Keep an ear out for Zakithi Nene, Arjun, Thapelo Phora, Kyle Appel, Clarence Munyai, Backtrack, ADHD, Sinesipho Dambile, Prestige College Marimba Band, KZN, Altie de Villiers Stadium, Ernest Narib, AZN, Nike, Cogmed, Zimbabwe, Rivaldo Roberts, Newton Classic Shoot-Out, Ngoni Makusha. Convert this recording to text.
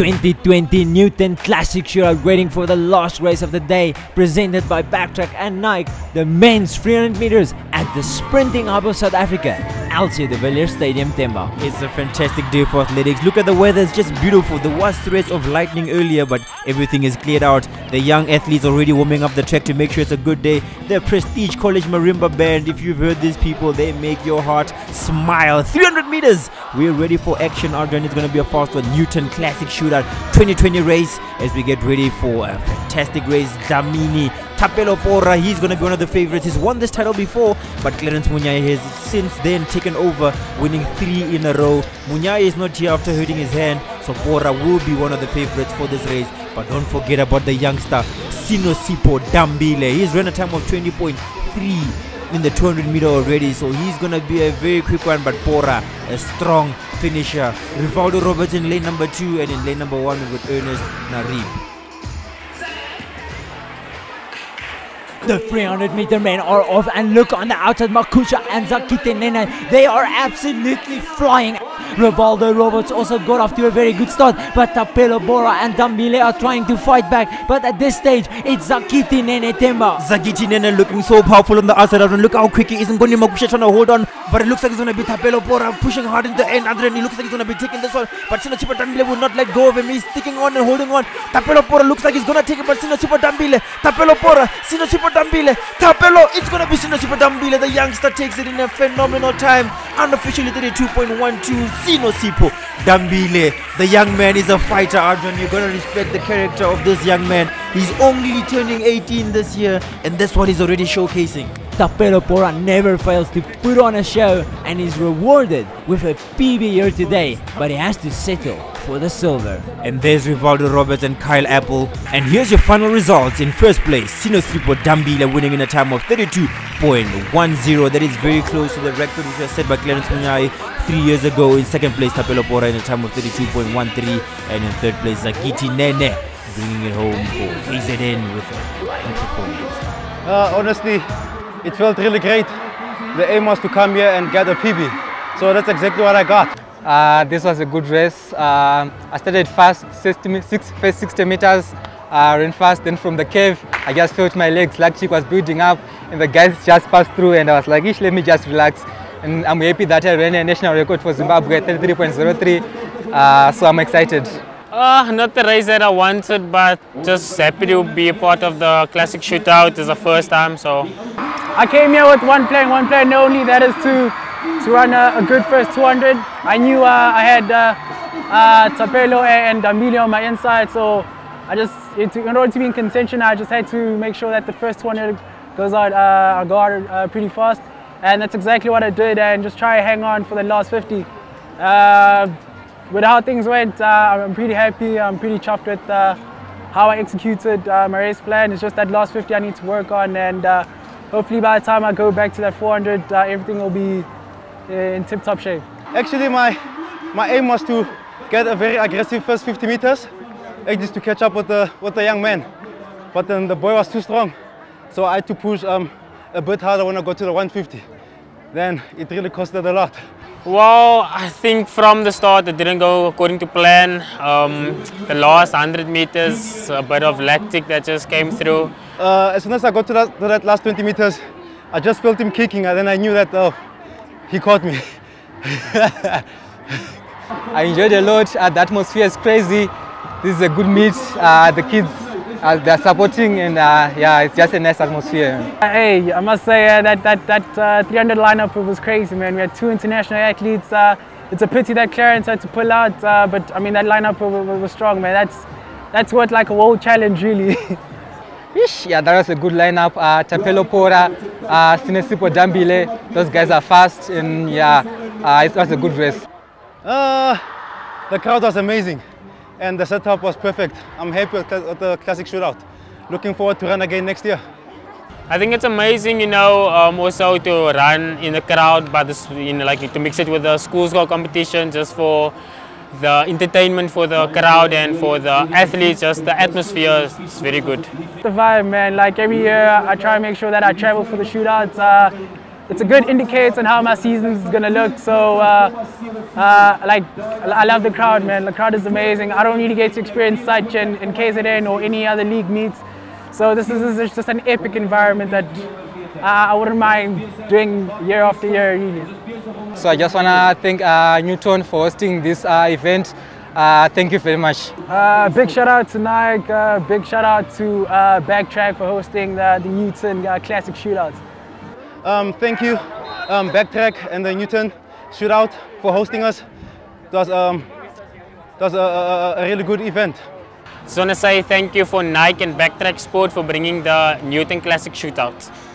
2020 Newton Classic Shoot-Out, waiting for the last race of the day, presented by Backtrack and Nike, the men's 300 meters at the sprinting hub of South Africa, Altie de Villiers Stadium, Temba. It's a fantastic day for athletics. Look at the weather, it's just beautiful. There was threats of lightning earlier, but everything is cleared out. The young athletes already warming up the track to make sure it's a good day. The Prestige College Marimba Band, if you've heard these people, they make your heart smile. 300 meters, we're ready for action. Arjun, it's going to be a fast one. Newton Classic Shootout 2020 race, as we get ready for a fantastic race. Dlamini Thapelo Phora, he's going to be one of the favorites. He's won this title before, but Clarence Munyai has since then taken over, winning 3 in a row. Munyai is not here after hurting his hand, so Phora will be one of the favorites for this race. But don't forget about the youngster Sinesipho Dambile. He's run a time of 20.3 in the 200 meter already, so he's going to be a very quick one. But Phora, a strong finisher. Rivaldo Roberts in lane number 2, and in lane number 1 with Ernest Narib. The 300 meter men are off, and look on the outside, Makusha and Zakithi Nene, they are absolutely flying. Rivaldo Roberts also got off to a very good start, but Thapelo Phora and Dambile are trying to fight back. But at this stage, it's Zakithi Nene, Temba. Zakithi Nene looking so powerful on the outside, and look how quick he is. Ngoni Makusha trying to hold on, but it looks like it's going to be Thapelo Phora pushing hard into the end. Adrian, he looks like he's going to be taking this one, but Sinesipho Dambile will not let go of him. He's sticking on and holding on. Thapelo Phora looks like he's going to take it, but Sinesipho Dambile, Thapelo Phora, Sinesipho Dambile, Thapelo, it's going to be Sinesipho Dambile. The youngster takes it in a phenomenal time, unofficially 32.12. Sinesipho Dambile, the young man is a fighter. Arjun, you're gonna respect the character of this young man. He's only turning 18 this year, and that's what he's already showcasing. Thapelo Phora never fails to put on a show, and is rewarded with a PB here today, but he has to settle for the silver. And there's Rivaldo Roberts and Kyle Appel, and here's your final results. In first place, Sinesipho Dambile, winning in a time of 32.10. That is very close to the record which was set by Clarence Munyai 3 years ago. In second place, Thapelo Phora in a time of 32.13, and in third place, Zakithi Nene, bringing it home for AZN with a flying performance. Honestly, it felt really great. The aim was to come here and get a PB, so that's exactly what I got. This was a good race. I started fast, first 60 meters, ran fast, then from the cave I just felt my legs, like cheek was building up, and the guys just passed through, and I was like, let me just relax. And I'm happy that I ran a national record for Zimbabwe, 33.03, so I'm excited. Not the race that I wanted, but just happy to be a part of the Classic Shootout. It's the first time, so. I came here with one plan only, that is to run a good first 200. I knew I had Thapelo and Dambile on my inside, so I just, in order to be in contention, I just had to make sure that the first 200 goes out, pretty fast. And that's exactly what I did, and just try to hang on for the last 50. With how things went, I'm pretty happy. I'm pretty chuffed with how I executed my race plan. It's just that last 50 I need to work on, and hopefully by the time I go back to that 400, everything will be in tip-top shape. Actually, my aim was to get a very aggressive first 50 meters, just to catch up with the young man. But then the boy was too strong, so I had to push a bit harder when I got to the 150. Then it really costed a lot. Well, I think from the start it didn't go according to plan. The last 100 meters, a bit of lactic that just came through. As soon as I got to that last 20 meters, I just felt him kicking, and then I knew that he caught me. I enjoyed a lot. The atmosphere is crazy. This is a good meet. The kids, they're supporting, and yeah, it's just a nice atmosphere. Hey, I must say that 300 lineup, it was crazy, man. We had 2 international athletes. It's a pity that Clarence had to pull out, but I mean, that lineup was strong, man. That's what, like, a world challenge, really. Yeah, that was a good lineup. Thapelo Phora, Sinesipho Dambile, those guys are fast, and yeah, it was a good race. The crowd was amazing, and the setup was perfect. I'm happy with the Classic Shootout. Looking forward to run again next year. I think it's amazing, you know, also to run in the crowd, but this, you know, like, to mix it with the school competition, just for the entertainment for the crowd and for the athletes, just the atmosphere is very good. The vibe, man, like every year I try to make sure that I travel for the shootouts. it's a good indicator on how my season's going to look. So I love the crowd, man. The crowd is amazing. I don't really get to experience such in KZN or any other league meets. So this is just an epic environment that I wouldn't mind doing year after year, really. So I just want to thank Newton for hosting this event. Thank you very much. Big shout out to Nike, big shout out to Backtrack for hosting the Newton Classic Shoot-Out. Thank you, Backtrack and the Newton Shoot-Out for hosting us. It was a really good event. So I want to say thank you for Nike and Backtrack Sport for bringing the Newton Classic Shoot-Out.